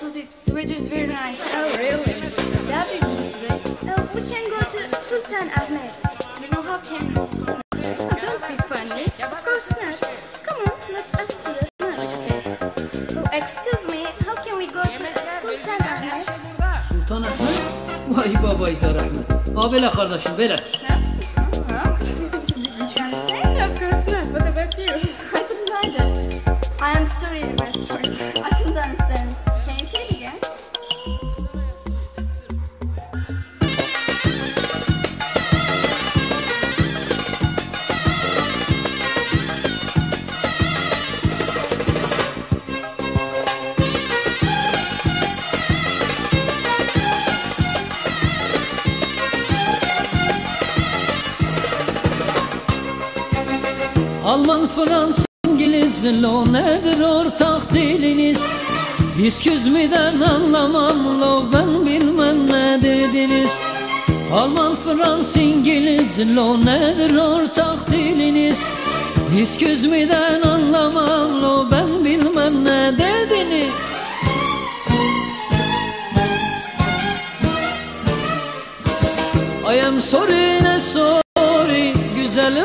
Susie, the weather is very nice. Oh, really? That will be busy today. We can go to Sultanahmet. Do you know how can we go to Sultanahmet? Oh, don't be funny. Of course not. Come on, let's ask her. Okay. Oh, excuse me, how can we go to Sultanahmet? Sultanahmet? Vay babayı zarahmet. Abela kardeşim, bela. Alman, Fransız, İngiliz, lo nedir ortak diliniz? 100 miden anlamam lo ben bilmem ne dediniz? Alman, Fransız, İngiliz, lo nedir ortak diliniz? 100 miden anlamam lo ben bilmem ne dediniz? I am sorry, ne sorry, güzelim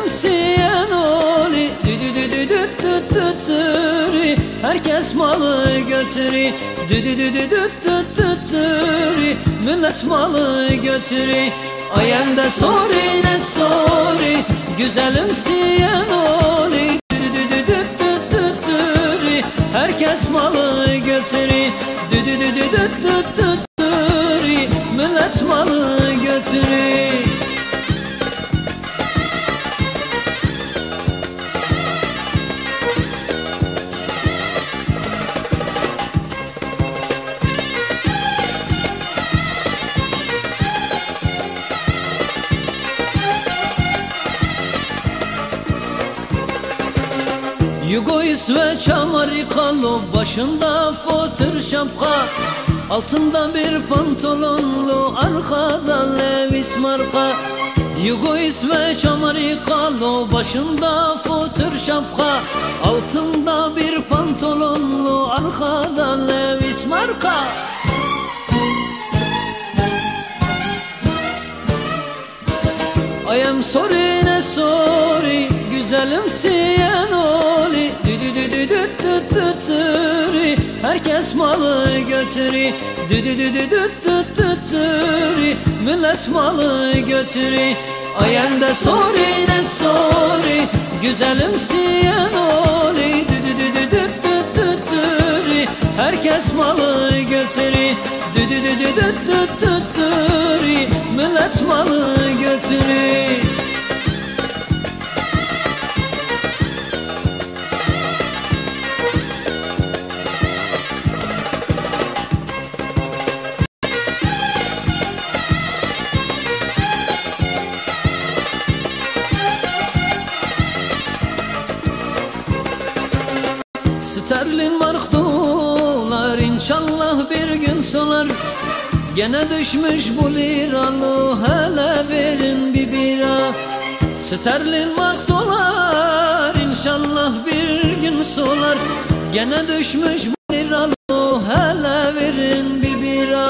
siyen oli. Düdüdüdüdüdüdüdüdüdüdüdüdüdüdüdüdüdüdüdüdüdüdüdüdüdü. Herkes malı götürü. Düdüdüdüdüdüdüdüdüdüdüdüdüdüdüdüdüdüdü. Millet malı götürü. I am de sorry, ne sorry, güzelim siyen oli. Düdüdüdüdüdüdüdüdüdüdüdüdüdüdüdüdü. Herkes malı götürü. Düdüdüdüdüdüdüdüdüdüdüdüdü. Millet malı götürü. Yugo İsveç Amerikalı, başında fötr şapka, altında bir pantolonlu, arkada Levis marka. Yugo İsveç Amerikalı, başında fötr şapka, altında bir pantolonlu, arkada Levis marka. I am sorry, ne sorry, güzelim siyen oli. Düdüdüdüdüdüdüdüdüdüdüdüdüdüdüdüdüdüdüdüdü. Herkes malı götürü. Düdüdüdüdüdüdüdüdüdüdüdüdü. Millet malı götürü. I am de sorry, ne sorry, güzelim siyen oli. Düdüdüdüdüdüdüdüdüdüdüdü. Herkes malı götürü. Düdüdüdüdüdüdüdüdüdüdü. Millet malı götürü. Sterlin mark dolar, inşallah bir gün solar. Gene düşmüş bu liralı, hele verin bir bira. Sterlin mark dolar, inşallah bir gün solar. Gene düşmüş bu liralı, hele verin bir bira.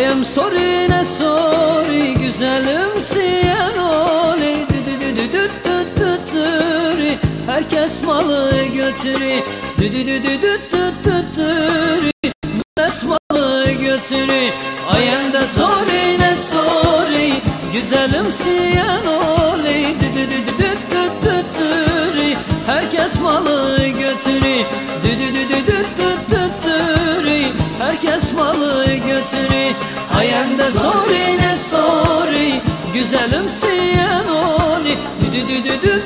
I am sorry, ne sorry, güzelim siyen oli. Düdüdüdüdüdüdüdüdüdüdü. Herkes malı götürü. Düdüdüdüdüdüdüdüdüdü. Millet malı götürü. I am de sorry, ne sorry, güzelim siyen oli. Düdüdüdüdüdüdüdüdüdü. Herkes malı götürü. Düdüdüdüdüdüdüdüdü. Herkes malı götürü. I am de sorry, ne sorry, güzelim siyen oli. Düdüdüdüdüdüdü.